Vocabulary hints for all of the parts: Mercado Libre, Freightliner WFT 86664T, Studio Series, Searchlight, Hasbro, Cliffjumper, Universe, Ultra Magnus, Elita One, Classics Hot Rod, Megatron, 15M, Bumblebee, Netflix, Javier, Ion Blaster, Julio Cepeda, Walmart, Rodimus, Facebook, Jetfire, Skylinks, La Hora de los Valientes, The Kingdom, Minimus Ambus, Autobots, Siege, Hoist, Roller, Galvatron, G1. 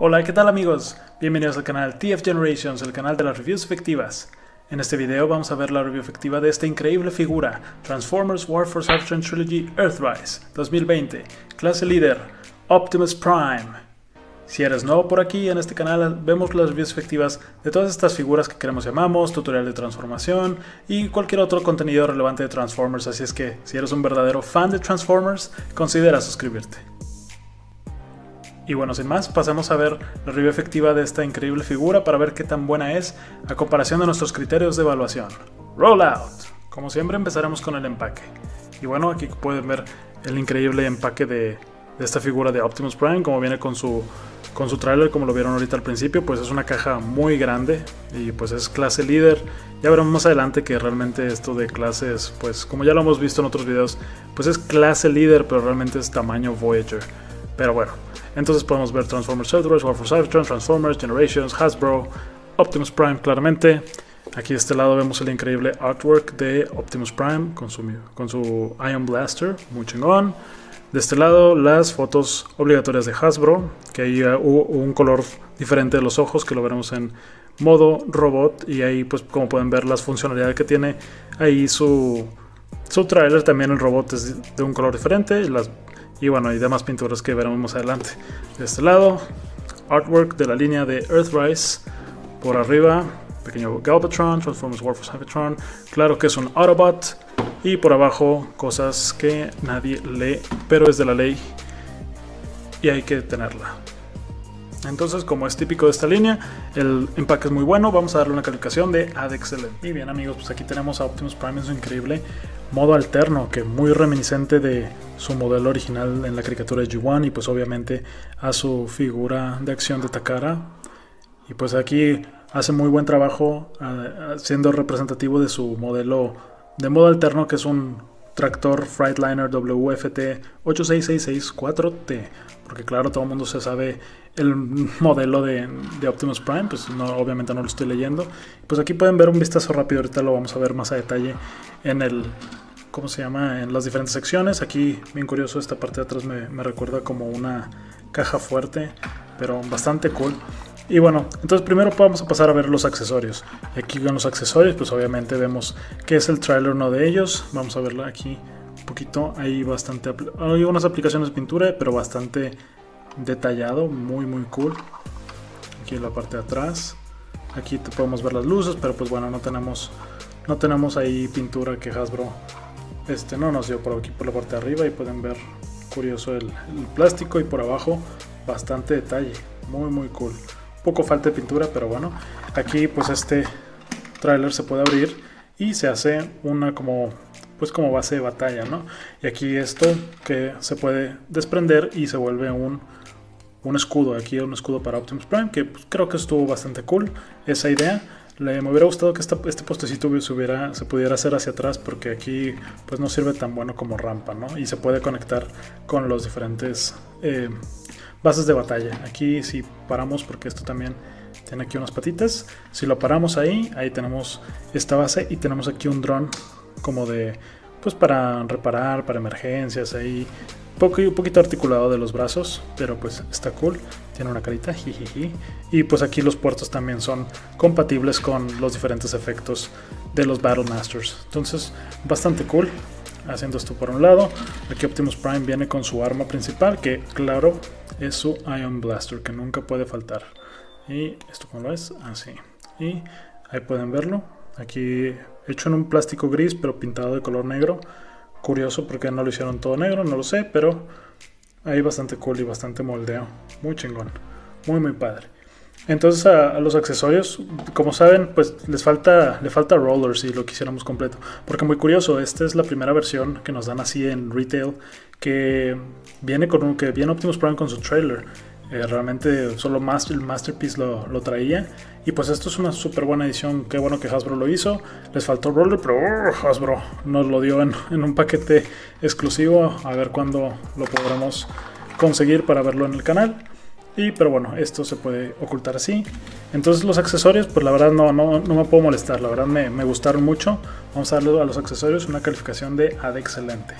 Hola, ¿qué tal amigos? Bienvenidos al canal TF Generations, el canal de las reviews efectivas. En este video vamos a ver la review efectiva de esta increíble figura, Transformers War for Cybertron Trilogy Earthrise 2020, clase líder, Optimus Prime. Si eres nuevo por aquí, en este canal vemos las reviews efectivas de todas estas figuras que queremos y amamos, tutorial de transformación y cualquier otro contenido relevante de Transformers, así es que si eres un verdadero fan de Transformers, considera suscribirte. Y bueno, sin más, pasemos a ver la review efectiva de esta increíble figura para ver qué tan buena es a comparación de nuestros criterios de evaluación. Rollout. Como siempre empezaremos con el empaque. Y bueno, aquí pueden ver el increíble empaque de esta figura de Optimus Prime, como viene con su tráiler, como lo vieron ahorita al principio, pues es una caja muy grande y pues es clase líder. Ya veremos más adelante que realmente esto de clases, pues como ya lo hemos visto en otros videos, pues es clase líder, pero realmente es tamaño Voyager. Pero bueno, entonces podemos ver Transformers Earthrise, War for Cybertron, Transformers, Generations, Hasbro, Optimus Prime claramente. Aquí de este lado vemos el increíble artwork de Optimus Prime con su Ion Blaster, muy chingón. De este lado las fotos obligatorias de Hasbro, que ahí hubo un color diferente de los ojos que lo veremos en modo robot. Y ahí pues como pueden ver las funcionalidades que tiene ahí su trailer, también el robot es de un color diferente. Y bueno, hay demás pinturas que veremos más adelante. De este lado, artwork de la línea de Earthrise. Por arriba, pequeño Galvatron, Transformers War for Cybertron. Claro que es un Autobot. Y por abajo, cosas que nadie lee, pero es de la ley y hay que tenerla. Entonces, como es típico de esta línea, el empaque es muy bueno. Vamos a darle una calificación de A de excelente. Y bien amigos, pues aquí tenemos a Optimus Prime en su increíble modo alterno, que muy reminiscente de su modelo original en la caricatura de G1 y pues obviamente a su figura de acción de Takara. Y pues aquí hace muy buen trabajo siendo representativo de su modelo de modo alterno, que es un tractor Freightliner WFT 86664T, porque claro, todo el mundo se sabe el modelo de Optimus Prime, pues no, obviamente no lo estoy leyendo. Pues aquí pueden ver un vistazo rápido, ahorita lo vamos a ver más a detalle en el, ¿cómo se llama?, en las diferentes secciones. Aquí, bien curioso, esta parte de atrás me recuerda como una caja fuerte, pero bastante cool. Y bueno, entonces primero vamos a pasar a ver los accesorios. Aquí con los accesorios, pues obviamente vemos que es el trailer, uno de ellos. Vamos a verlo aquí un poquito, hay bastante, hay unas aplicaciones de pintura, pero bastante detallado, muy muy cool. Aquí en la parte de atrás, aquí podemos ver las luces, pero pues bueno, no tenemos ahí pintura que Hasbro no nos dio. Por aquí por la parte de arriba y pueden ver curioso el plástico, y por abajo bastante detalle, muy muy cool. Poco falta de pintura, pero bueno, aquí pues este tráiler se puede abrir y se hace una como base de batalla, ¿no? Y aquí esto que se puede desprender y se vuelve un escudo. Aquí un escudo para Optimus Prime, que pues creo que estuvo bastante cool esa idea. Me hubiera gustado que este postecito se pudiera hacer hacia atrás, porque aquí pues no sirve tan bueno como rampa, ¿no? Y se puede conectar con los diferentes bases de batalla. Aquí si paramos, porque esto también tiene aquí unas patitas, si lo paramos ahí tenemos esta base, y tenemos aquí un dron como de, pues para reparar, para emergencias, ahí un poquito articulado de los brazos, pero pues está cool, tiene una carita, jijiji. Y pues aquí los puertos también son compatibles con los diferentes efectos de los Battle Masters, entonces bastante cool. Haciendo esto por un lado, aquí Optimus Prime viene con su arma principal, que claro es su Ion Blaster, que nunca puede faltar. Y esto como lo es, así, y ahí pueden verlo, aquí hecho en un plástico gris pero pintado de color negro. Curioso porque no lo hicieron todo negro, no lo sé, pero ahí bastante cool y bastante moldeo, muy chingón, muy muy padre. Entonces a los accesorios, como saben, pues le falta Roller si lo quisiéramos completo, porque muy curioso, esta es la primera versión que nos dan así en retail, que viene Optimus Prime con su trailer. Realmente solo el Masterpiece lo traía, y pues esto es una súper buena edición. Qué bueno que Hasbro lo hizo. Les faltó Roller, pero Hasbro nos lo dio en un paquete exclusivo. A ver cuándo lo podremos conseguir para verlo en el canal. Pero bueno, esto se puede ocultar así. Entonces los accesorios, pues la verdad no me puedo molestar, la verdad me gustaron mucho. Vamos a darle a los accesorios una calificación de A de excelente.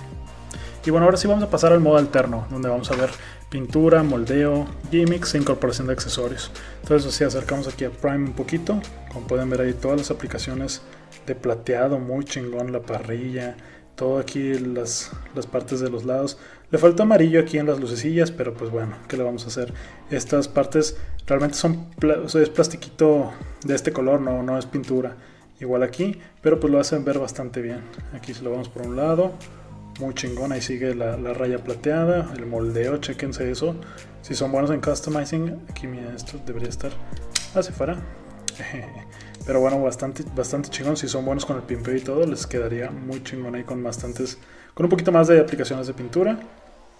Y bueno, ahora sí vamos a pasar al modo alterno, donde vamos a ver pintura, moldeo, gimmicks e incorporación de accesorios. Entonces así acercamos aquí a Prime un poquito. Como pueden ver ahí todas las aplicaciones de plateado, muy chingón la parrilla, todo aquí las partes de los lados. Le falta amarillo aquí en las lucecillas, pero pues bueno, ¿qué le vamos a hacer? Estas partes realmente son, o sea, es plastiquito de este color, no es pintura. Igual aquí, pero pues lo hacen ver bastante bien. Aquí se lo vamos por un lado, muy chingón, ahí sigue la raya plateada, el moldeo, chequense eso. Si son buenos en customizing, aquí mira, esto debería estar hacia afuera. Pero bueno, bastante chingón. Si son buenos con el pimpeo y todo, les quedaría muy chingón ahí con bastantes, con un poquito más de aplicaciones de pintura.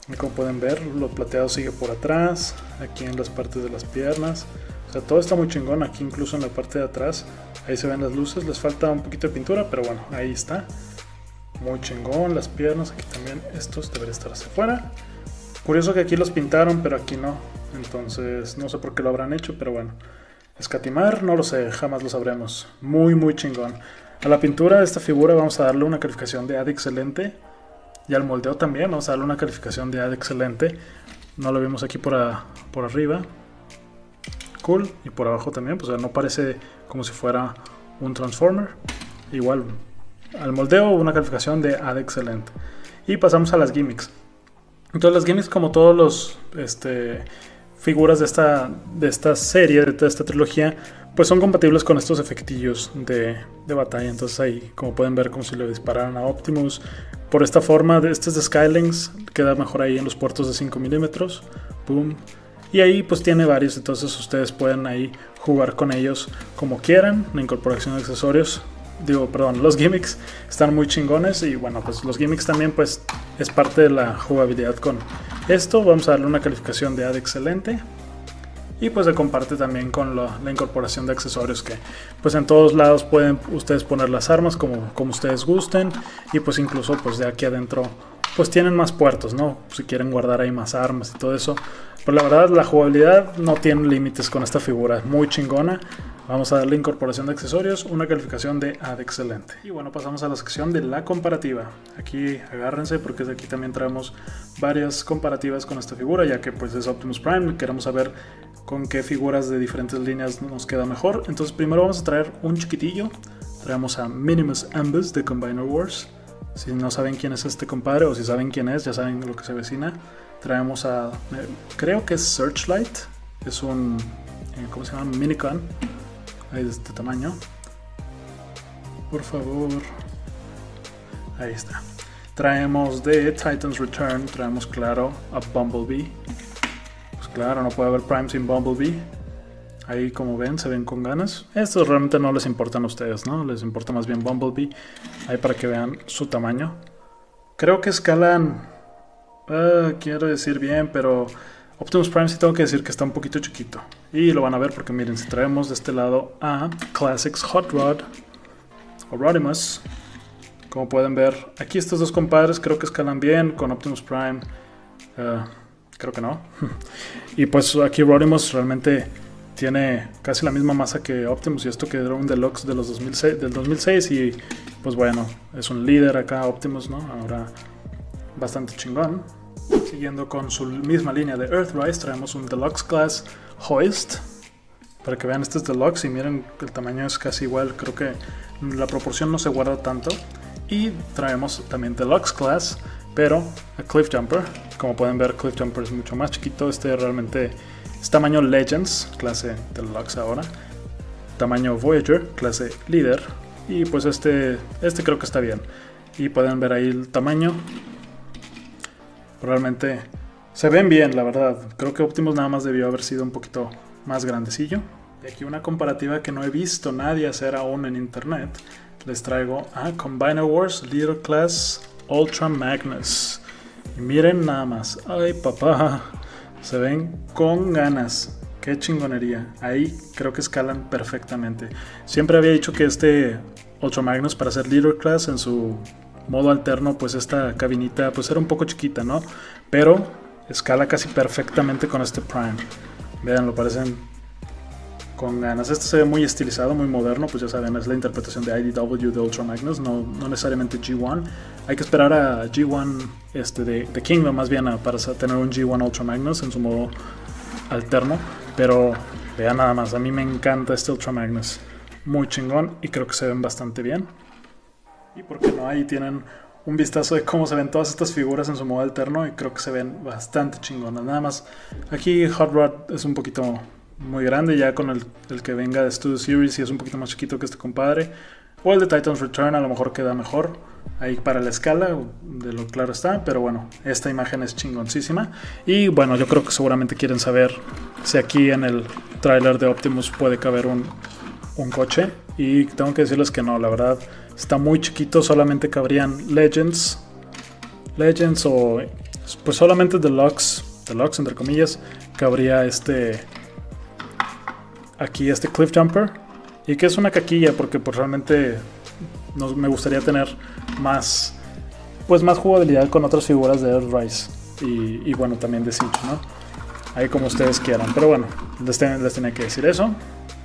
Y como pueden ver, lo plateado sigue por atrás, aquí en las partes de las piernas. O sea, todo está muy chingón, aquí incluso en la parte de atrás, ahí se ven las luces, les falta un poquito de pintura, pero bueno, ahí está. Muy chingón, las piernas, aquí también estos deberían estar hacia afuera. Curioso que aquí los pintaron, pero aquí no. Entonces, no sé por qué lo habrán hecho, pero bueno. Escatimar, no lo sé, jamás lo sabremos. Muy chingón. A la pintura de esta figura vamos a darle una calificación de ad excelente. Y al moldeo también vamos a darle una calificación de ad excelente. No lo vimos aquí por arriba. Cool. Y por abajo también, pues no parece como si fuera un Transformer. Igual, al moldeo una calificación de ad excelente. Y pasamos a las gimmicks. Entonces las gimmicks, como todos los figuras de esta serie, de esta trilogía, pues son compatibles con estos efectillos de batalla. Entonces ahí, como pueden ver, como si le dispararan a Optimus. Por esta forma, este es de Skylinks, queda mejor ahí en los puertos de 5 milímetros. Boom. Y ahí pues tiene varios, entonces ustedes pueden ahí jugar con ellos como quieran. La incorporación de accesorios, los gimmicks están muy chingones. Y bueno, pues los gimmicks también pues es parte de la jugabilidad con esto. Vamos a darle una calificación de ad excelente. Y pues se comparte también con la incorporación de accesorios, que pues en todos lados pueden ustedes poner las armas como ustedes gusten. Y pues incluso pues de aquí adentro pues tienen más puertos, ¿no? Si quieren guardar ahí más armas y todo eso. Pero la verdad, la jugabilidad no tiene límites con esta figura, muy chingona. Vamos a darle incorporación de accesorios, una calificación de ad excelente. Y bueno, pasamos a la sección de la comparativa. Aquí agárrense, porque de aquí también traemos varias comparativas con esta figura, ya que pues es Optimus Prime, queremos saber con qué figuras de diferentes líneas nos queda mejor. Entonces primero vamos a traer un chiquitillo, traemos a Minimus Ambus de Combiner Wars. Si no saben quién es este compadre, o si saben quién es, ya saben lo que se avecina. Traemos a, creo que es Searchlight, es un, ¿cómo se llama? Minicon. Ahí de este tamaño. Por favor. Ahí está. Traemos de Titans Return. Traemos, claro, a Bumblebee. Pues claro, no puede haber Prime sin Bumblebee. Ahí, como ven, se ven con ganas. Estos realmente no les importan a ustedes, ¿no? Les importa más bien Bumblebee. Ahí para que vean su tamaño. Creo que escalan... quiero decir bien, pero... Optimus Prime sí tengo que decir que está un poquito chiquito. Y lo van a ver porque miren, si traemos de este lado a Classics Hot Rod o Rodimus, como pueden ver, aquí estos dos compadres creo que escalan bien con Optimus Prime. Creo que no. Y pues aquí Rodimus realmente tiene casi la misma masa que Optimus, y esto que era un deluxe de los 2006, del 2006. Y pues bueno, es un líder acá Optimus, ¿no? Ahora bastante chingón. Siguiendo con su misma línea de Earthrise, traemos un Deluxe Class Hoist. Para que vean, este es Deluxe y miren, el tamaño es casi igual. Creo que la proporción no se guarda tanto. Y traemos también Deluxe Class, pero a Cliffjumper. Como pueden ver, Cliffjumper es mucho más chiquito. Este realmente es tamaño Legends, clase Deluxe ahora. Tamaño Voyager, clase Líder. Y pues este creo que está bien. Y pueden ver ahí el tamaño. Realmente se ven bien, la verdad. Creo que Optimus nada más debió haber sido un poquito más grandecillo. Y aquí una comparativa que no he visto nadie hacer aún en internet. Les traigo a Combiner Wars Little Class Ultra Magnus. Y miren nada más. Ay, papá. Se ven con ganas. Qué chingonería. Ahí creo que escalan perfectamente. Siempre había dicho que este Ultra Magnus, para ser Little Class en su... modo alterno, pues esta cabinita pues era un poco chiquita, ¿no? Pero escala casi perfectamente con este Prime. Vean, lo parecen con ganas. Este se ve muy estilizado, muy moderno, pues ya saben, es la interpretación de IDW de Ultra Magnus, no necesariamente G1. Hay que esperar a G1 de The Kingdom, más bien, para tener un G1 Ultra Magnus en su modo alterno, pero vean nada más, a mí me encanta este Ultra Magnus, muy chingón, y creo que se ven bastante bien. Y por qué no, ahí tienen un vistazo de cómo se ven todas estas figuras en su modo alterno, y creo que se ven bastante chingonas. Nada más, aquí Hot Rod es un poquito muy grande, ya con el que venga de Studio Series, y es un poquito más chiquito que este compadre, o el de Titans Return a lo mejor queda mejor ahí para la escala, de lo claro está, pero bueno, esta imagen es chingoncísima. Y bueno, yo creo que seguramente quieren saber si aquí en el tráiler de Optimus puede caber un coche, y tengo que decirles que no, la verdad está muy chiquito, solamente cabrían Legends o pues solamente Deluxe entre comillas, cabría aquí este Cliffjumper, y que es una caquilla porque pues realmente me gustaría tener más jugabilidad con otras figuras de Earthrise y bueno, también de Siege, ¿no? Ahí como ustedes quieran, pero bueno, les tenía que decir eso.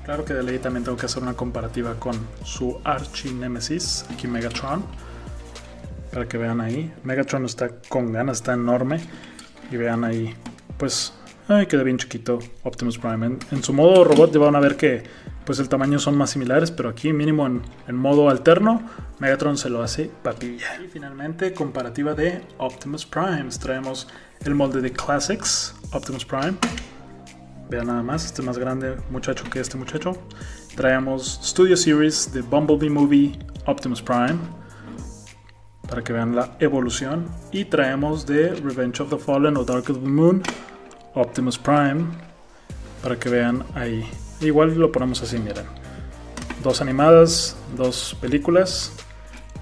Claro que de ley también tengo que hacer una comparativa con su archinémesis, aquí Megatron, para que vean ahí, Megatron está con ganas, está enorme, y vean ahí, pues... Ay, queda bien chiquito Optimus Prime. En su modo robot ya van a ver que pues el tamaño son más similares, pero aquí mínimo en modo alterno Megatron se lo hace papilla. Y finalmente, comparativa de Optimus Prime. Traemos el molde de Classics Optimus Prime. Vean nada más, este más grande muchacho que este muchacho. Traemos Studio Series de Bumblebee Movie Optimus Prime, para que vean la evolución. Y traemos de Revenge of the Fallen o Dark of the Moon Optimus Prime, para que vean ahí. Igual lo ponemos así, miren, dos animadas, dos películas,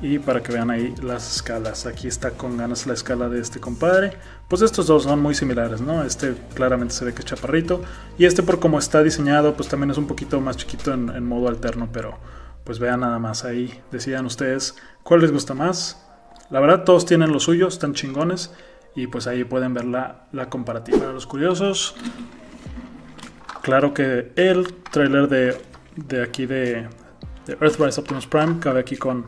y para que vean ahí las escalas. Aquí está con ganas la escala de este compadre. Pues estos dos son muy similares, ¿no? Este claramente se ve que es chaparrito, y este por como está diseñado pues también es un poquito más chiquito en modo alterno, pero pues vean nada más ahí. Decidan ustedes cuál les gusta más. La verdad todos tienen los suyos, están chingones. Y pues ahí pueden ver la comparativa. Para los curiosos, claro que el trailer de aquí de Earthrise Optimus Prime cabe aquí con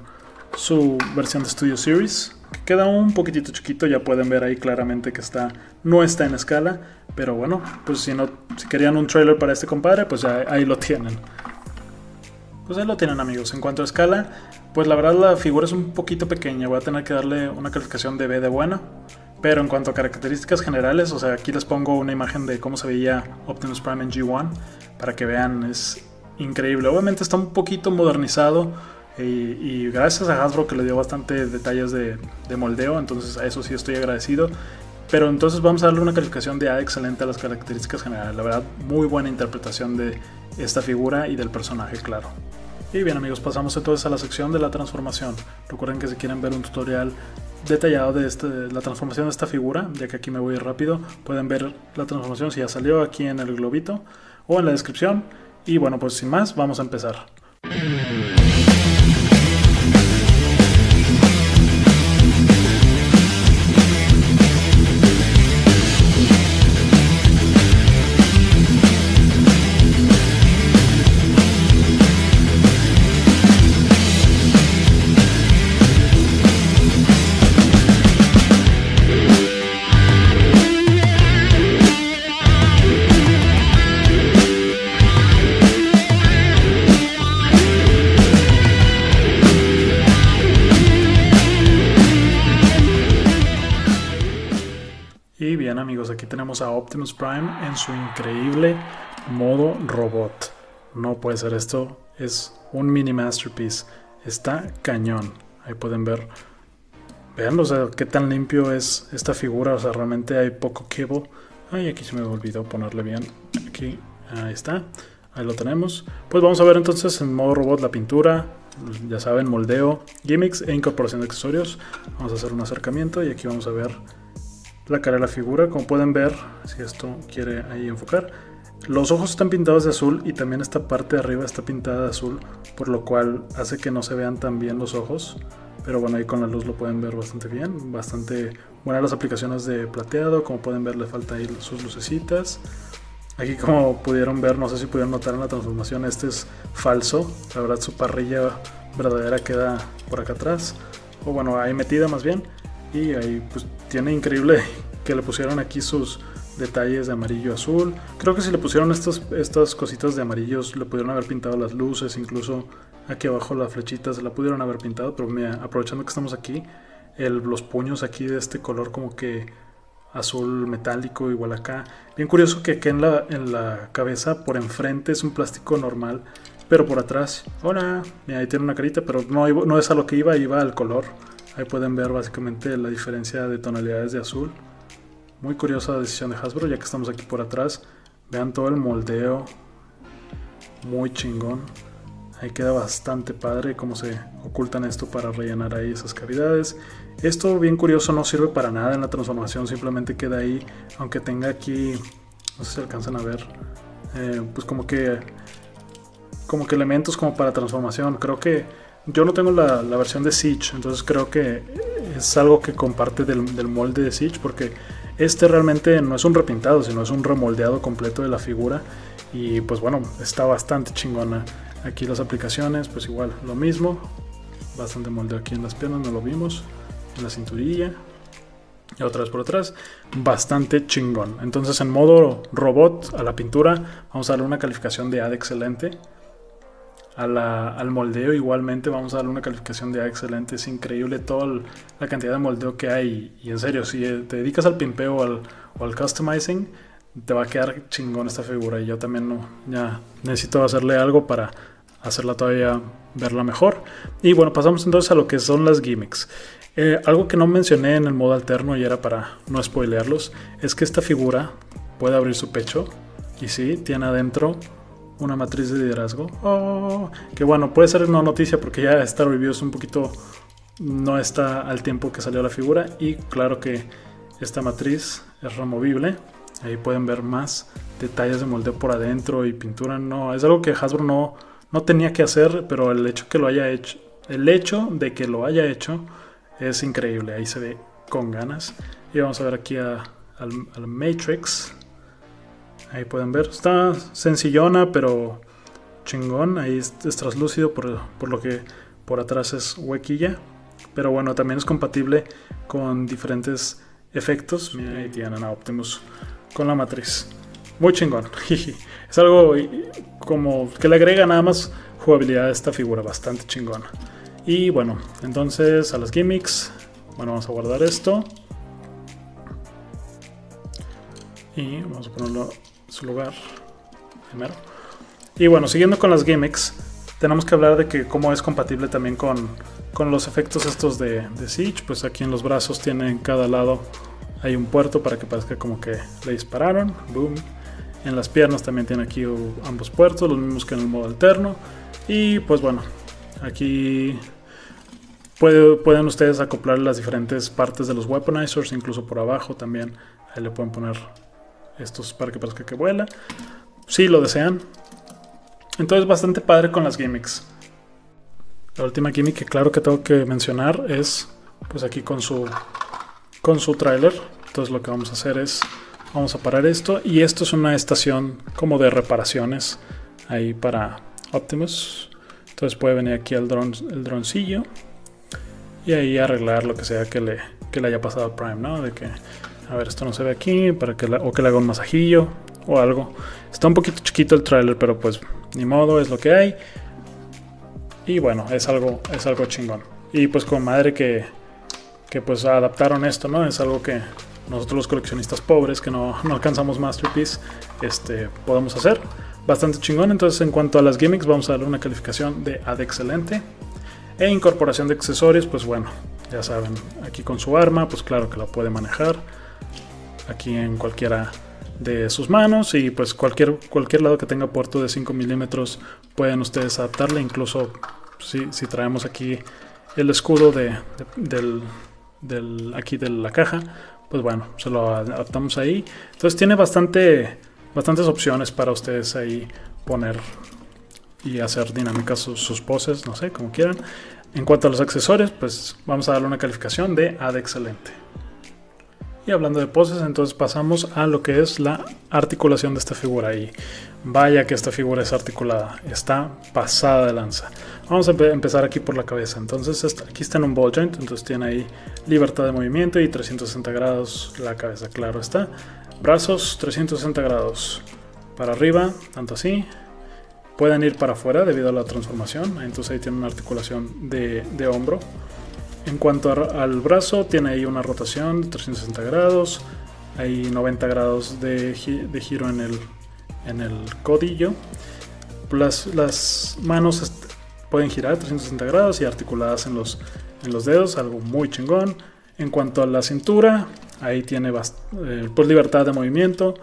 su versión de Studio Series, que queda un poquitito chiquito, ya pueden ver ahí claramente que no está en escala. Pero bueno, pues si querían un trailer para este compadre, pues ya ahí lo tienen. Pues ahí lo tienen, amigos. En cuanto a escala, pues la verdad la figura es un poquito pequeña, voy a tener que darle una calificación de B de buena. Pero en cuanto a características generales, o sea, aquí les pongo una imagen de cómo se veía Optimus Prime en G1, para que vean, es increíble. Obviamente está un poquito modernizado, y gracias a Hasbro que le dio bastante detalles de moldeo, entonces a eso sí estoy agradecido. Pero entonces vamos a darle una calificación de A excelente a las características generales. La verdad, muy buena interpretación de esta figura y del personaje, claro. Y bien, amigos, pasamos entonces a la sección de la transformación. Recuerden que si quieren ver un tutorial detallado de la transformación de esta figura, ya que aquí me voy rápido, pueden ver la transformación si ya salió aquí en el globito o en la descripción. Y bueno, pues sin más, vamos a empezar. Y bien, amigos, aquí tenemos a Optimus Prime en su increíble modo robot. No puede ser, esto es un mini masterpiece, está cañón. Ahí pueden ver, vean, o sea, qué tan limpio es esta figura, o sea, realmente hay poco cable. Ay, aquí se me olvidó ponerle bien, aquí, ahí está, ahí lo tenemos. Pues vamos a ver entonces en modo robot la pintura, ya saben, moldeo, gimmicks e incorporación de accesorios. Vamos a hacer un acercamiento y aquí vamos a ver la cara de la figura. Como pueden ver, si esto quiere ahí enfocar, los ojos están pintados de azul, y también esta parte de arriba está pintada de azul, por lo cual hace que no se vean tan bien los ojos, pero bueno, ahí con la luz lo pueden ver bastante bien. Bastante buenas las aplicaciones de plateado, como pueden ver le falta ahí sus lucecitas. Aquí, como pudieron ver, no sé si pudieron notar en la transformación, este es falso. La verdad, su parrilla verdadera queda por acá atrás, o bueno, ahí metida más bien. Y ahí pues tiene increíble que le pusieron aquí sus detalles de amarillo azul. Creo que si le pusieron estas cositas de amarillos, le pudieron haber pintado las luces, incluso aquí abajo las flechitas la pudieron haber pintado. Pero mira, aprovechando que estamos aquí, los puños aquí de este color como que azul metálico, igual acá. Bien curioso que aquí en la cabeza por enfrente es un plástico normal, pero por atrás, hola, mira, ahí tiene una carita, pero no es a lo que iba al color. Ahí pueden ver básicamente la diferencia de tonalidades de azul. Muy curiosa decisión de Hasbro, ya que estamos aquí por atrás. Vean todo el moldeo. Muy chingón. Ahí queda bastante padre cómo se ocultan esto para rellenar ahí esas cavidades. Esto, bien curioso, no sirve para nada en la transformación. Simplemente queda ahí, aunque tenga aquí, no sé si alcanzan a ver, pues como que elementos como para transformación. Creo que yo no tengo la versión de Siege, entonces creo que es algo que comparte del molde de Siege, porque este realmente no es un repintado, sino es un remoldeado completo de la figura. Y pues bueno, está bastante chingona. Aquí las aplicaciones, pues igual, lo mismo. Bastante moldeo aquí en las piernas, no lo vimos. En la cinturilla. Y otra vez por atrás. Bastante chingón. Entonces, en modo robot, a la pintura, vamos a darle una calificación de A de excelente. Al moldeo igualmente vamos a darle una calificación de A excelente. Es increíble toda la cantidad de moldeo que hay, y en serio, si te dedicas al pimpeo o al customizing, te va a quedar chingón esta figura. Y yo también ya necesito hacerle algo para hacerla todavía verla mejor. Y bueno, pasamos entonces a lo que son las gimmicks. Algo que no mencioné en el modo alterno, y era para no spoilearlos, es que esta figura puede abrir su pecho, y sí, tiene adentro una matriz de liderazgo. Oh, que bueno, puede ser una noticia porque ya esta review es un poquito, no está al tiempo que salió la figura. Y claro que esta matriz es removible. Ahí pueden ver más detalles de moldeo por adentro y pintura. No, es algo que Hasbro no tenía que hacer, pero el hecho de que lo haya hecho es increíble. Ahí se ve con ganas. Y vamos a ver aquí al Matrix. Ahí pueden ver, está sencillona pero chingón. Ahí es translúcido por lo que por atrás es huequilla. Pero bueno, también es compatible con diferentes efectos. Mira, ahí tienen a Optimus con la matriz. Muy chingón. Es algo como que le agrega nada más jugabilidad a esta figura. Bastante chingona. Y bueno, entonces a las gimmicks. Bueno, vamos a guardar esto. Y vamos a ponerlo su lugar primero. Y bueno, siguiendo con las gimmicks, tenemos que hablar de que cómo es compatible también con los efectos estos de Siege. Pues aquí en los brazos tiene, en cada lado hay un puerto para que parezca como que le dispararon. Boom. En las piernas también tiene aquí ambos puertos, los mismos que en el modo alterno. Y pues bueno, aquí pueden ustedes acoplar las diferentes partes de los weaponizers, incluso por abajo también. Ahí le pueden poner estos para que parezca que vuela, si lo desean. Entonces, bastante padre con las gimmicks. La última gimmick que claro que tengo que mencionar es, pues aquí con su tráiler. Entonces lo que vamos a hacer es, vamos a parar esto, y esto es una estación como de reparaciones ahí para Optimus. Entonces puede venir aquí el droncillo, y ahí arreglar lo que sea que le haya pasado a Prime, ¿no? De que, a ver, esto no se ve aquí, para que le haga un masajillo o algo. Está un poquito chiquito el tráiler, pero pues ni modo, es lo que hay. Y bueno, es algo chingón. Y pues con madre que pues adaptaron esto, ¿no? Es algo que nosotros los coleccionistas pobres que no alcanzamos Masterpiece podemos hacer. Bastante chingón. Entonces, en cuanto a las gimmicks, vamos a darle una calificación de A de excelente. E incorporación de accesorios, pues bueno, ya saben, aquí con su arma, pues claro que la puede manejar aquí en cualquiera de sus manos, y pues cualquier lado que tenga puerto de 5 milímetros pueden ustedes adaptarle. Incluso si traemos aquí el escudo aquí de la caja, pues bueno, se lo adaptamos ahí. Entonces tiene bastantes opciones para ustedes ahí poner y hacer dinámicas sus poses, no sé, como quieran. En cuanto a los accesorios, pues vamos a darle una calificación de A de excelente. Y hablando de poses, entonces pasamos a lo que es la articulación de esta figura. Y vaya que esta figura es articulada, está pasada de lanza. Vamos a empezar aquí por la cabeza. Entonces aquí está en un ball joint, entonces tiene ahí libertad de movimiento y 360 grados la cabeza, claro está. Brazos 360 grados para arriba, tanto así. Pueden ir para afuera debido a la transformación, entonces ahí tiene una articulación de hombro. En cuanto al brazo, tiene ahí una rotación de 360 grados, hay 90 grados de giro en el codillo. Las manos pueden girar 360 grados y articuladas en los dedos, algo muy chingón. En cuanto a la cintura, ahí tiene pues libertad de movimiento.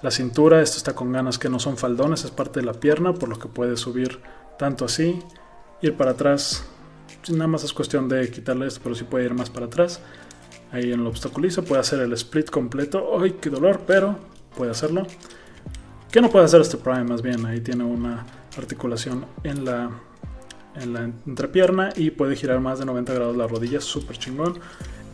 La cintura, esto está con ganas que no son faldones, es parte de la pierna, por lo que puede subir tanto así, ir para atrás. Nada más es cuestión de quitarle esto, pero sí puede ir más para atrás. Ahí en el obstaculizo puede hacer el split completo. ¡Ay, qué dolor! Pero puede hacerlo. ¿Qué no puede hacer este Prime? Más bien, ahí tiene una articulación en la entrepierna y puede girar más de 90 grados la rodilla. Súper chingón.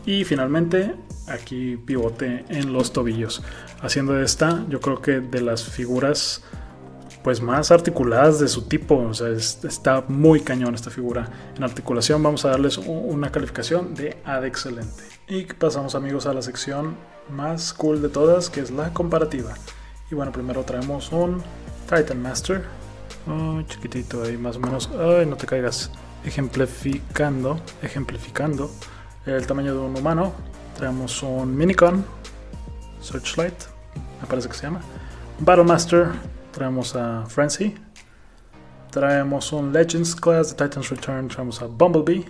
Y finalmente, aquí pivote en los tobillos. Haciendo de esta, yo creo que de las figuras pues más articuladas de su tipo, o sea, está muy cañón esta figura en articulación. Vamos a darles una calificación de A de excelente. Y pasamos, amigos, a la sección más cool de todas, que es la comparativa. Y bueno, primero traemos un Titan Master, chiquitito ahí más o menos, ay, no te caigas, ejemplificando el tamaño de un humano. Traemos un Minicon, Searchlight, me parece que se llama, Battle Master. Traemos a Frenzy, traemos un Legends Class de Titans Return, traemos a Bumblebee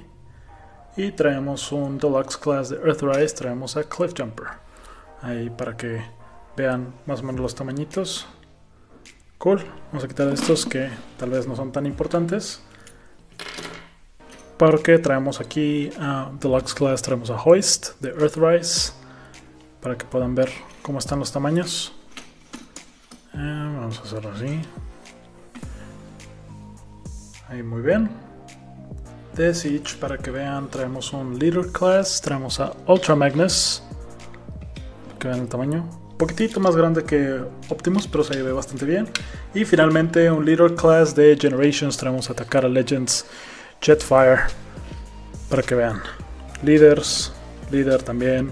y traemos un Deluxe Class de Earthrise, traemos a Cliffjumper. Ahí para que vean más o menos los tamañitos. Cool, vamos a quitar estos que tal vez no son tan importantes, porque traemos aquí a Deluxe Class, traemos a Hoist de Earthrise, para que puedan ver cómo están los tamaños. Vamos a hacerlo así. Ahí muy bien. De Siege, para que vean, traemos un Leader Class, traemos a Ultra Magnus, para que vean el tamaño. Un poquitito más grande que Optimus, pero se ve bastante bien. Y finalmente un Leader Class de Generations, traemos a atacar a Legends, Jetfire, para que vean. Leader también.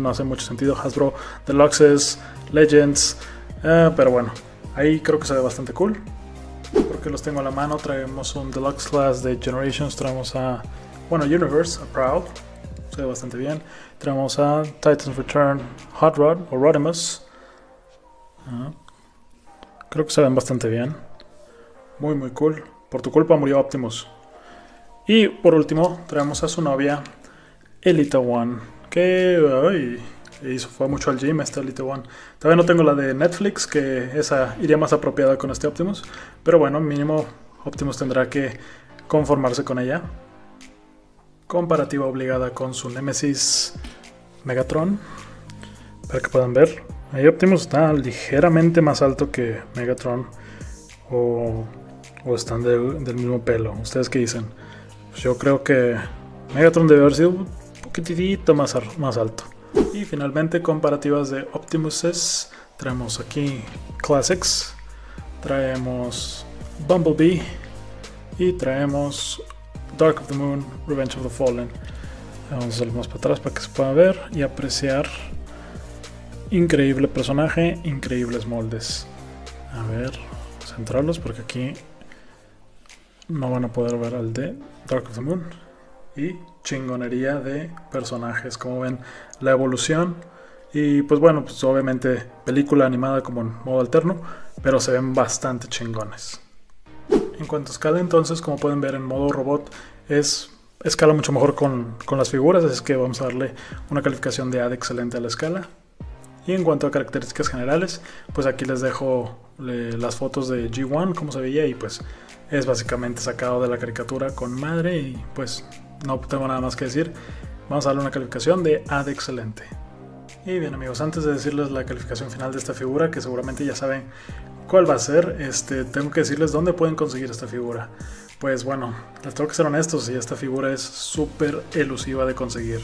No hace mucho sentido. Hasbro, Deluxes, Legends. Pero bueno, ahí creo que se ve bastante cool, porque los tengo a la mano. Traemos un Deluxe Class de Generations, traemos a, bueno, Universe, a Prowl, se ve bastante bien. Traemos a Titans Return, Hot Rod o Rodimus, creo que se ven bastante bien. Muy muy cool, por tu culpa murió Optimus. Y por último traemos a su novia, Elita One, que... Ay, y eso fue mucho al gym esta Elita One. Todavía no tengo la de Netflix, que esa iría más apropiada con este Optimus, pero bueno, mínimo Optimus tendrá que conformarse con ella. Comparativa obligada con su némesis Megatron, para que puedan ver. Ahí Optimus está ligeramente más alto que Megatron, o están del mismo pelo. ¿Ustedes qué dicen? Pues yo creo que Megatron debe haber sido un poquitito más alto. Y finalmente, comparativas de Optimuses. Traemos aquí Classics, traemos Bumblebee y traemos Dark of the Moon, Revenge of the Fallen. Vamos a hacerlo más para atrás para que se pueda ver y apreciar. Increíble personaje, increíbles moldes. A ver, centrarlos porque aquí no van a poder ver al de Dark of the Moon. Y chingonería de personajes, como ven la evolución. Y pues bueno, pues obviamente película animada como en modo alterno, pero se ven bastante chingones. En cuanto a escala, entonces, como pueden ver, en modo robot escala mucho mejor con las figuras, así que vamos a darle una calificación de A de excelente a la escala. Y en cuanto a características generales, pues aquí les dejo las fotos de G1, como se veía, y pues es básicamente sacado de la caricatura con madre, y pues no tengo nada más que decir. Vamos a darle una calificación de A de excelente. Y bien, amigos, antes de decirles la calificación final de esta figura, que seguramente ya saben cuál va a ser, tengo que decirles dónde pueden conseguir esta figura. Pues bueno, les tengo que ser honestos, y esta figura es súper elusiva de conseguir.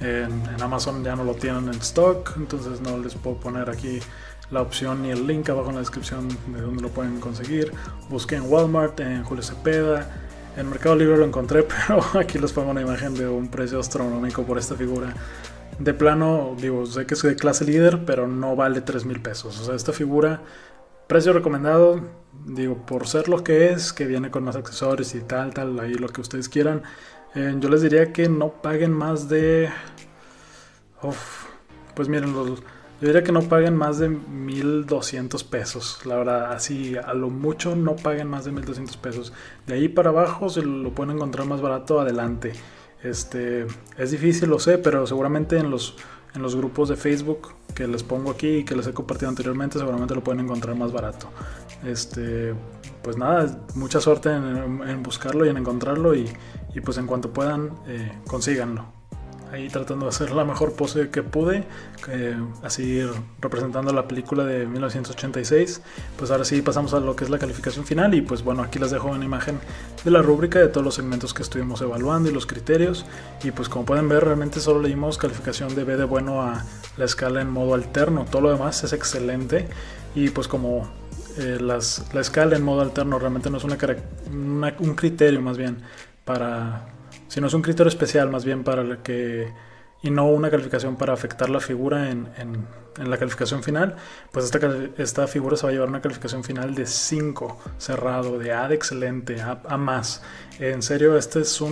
en Amazon ya no lo tienen en stock, entonces no les puedo poner aquí la opción ni el link abajo en la descripción de donde lo pueden conseguir. Busqué en Walmart, en Julio Cepeda, en Mercado Libre lo encontré, pero aquí les pongo una imagen de un precio astronómico por esta figura. De plano, digo, sé que es de clase líder, pero no vale 3,000 pesos. O sea, esta figura, precio recomendado, digo, por ser lo que es, que viene con más accesorios y tal, ahí lo que ustedes quieran. Yo les diría que no paguen más de... pues miren, yo diría que no paguen más de 1,200 pesos. La verdad, así a lo mucho no paguen más de 1,200 pesos. De ahí para abajo se lo pueden encontrar más barato adelante. Es difícil, lo sé, pero seguramente en los grupos de Facebook que les pongo aquí y que les he compartido anteriormente, seguramente lo pueden encontrar más barato. Pues nada, mucha suerte en buscarlo y en encontrarlo, y pues en cuanto puedan, consíganlo. Ahí tratando de hacer la mejor pose que pude, así representando la película de 1986. Pues ahora sí pasamos a lo que es la calificación final, y pues bueno, aquí les dejo una imagen de la rúbrica de todos los segmentos que estuvimos evaluando y los criterios. Y pues como pueden ver, realmente solo le dimos calificación de B de bueno a la escala en modo alterno, todo lo demás es excelente. Y pues como la escala en modo alterno realmente no es un criterio más bien para... sino es un criterio especial más bien para el que, y no una calificación para afectar la figura en la calificación final, pues esta figura se va a llevar una calificación final de 5 cerrado, de A de excelente, A más. En serio, este es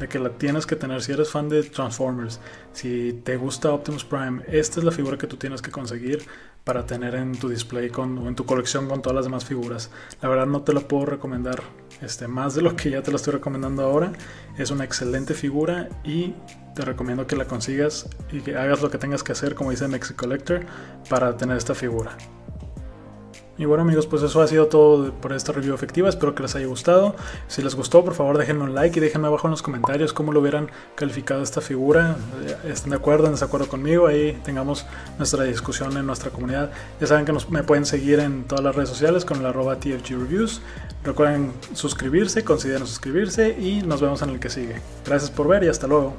de que la tienes que tener si eres fan de Transformers, si te gusta Optimus Prime. Esta es la figura que tú tienes que conseguir para tener en tu display o en tu colección con todas las demás figuras. La verdad no te la puedo recomendar más de lo que ya te la estoy recomendando ahora. Es una excelente figura y te recomiendo que la consigas y que hagas lo que tengas que hacer, como dice Mexi Collector, para tener esta figura. Y bueno amigos, pues eso ha sido todo por esta review efectiva, espero que les haya gustado. Si les gustó, por favor déjenme un like y déjenme abajo en los comentarios cómo lo hubieran calificado esta figura. ¿Están de acuerdo, en desacuerdo conmigo? Ahí tengamos nuestra discusión en nuestra comunidad. Ya saben que me pueden seguir en todas las redes sociales con el @TFGReviews. Recuerden suscribirse, consideren suscribirse y nos vemos en el que sigue. Gracias por ver y hasta luego.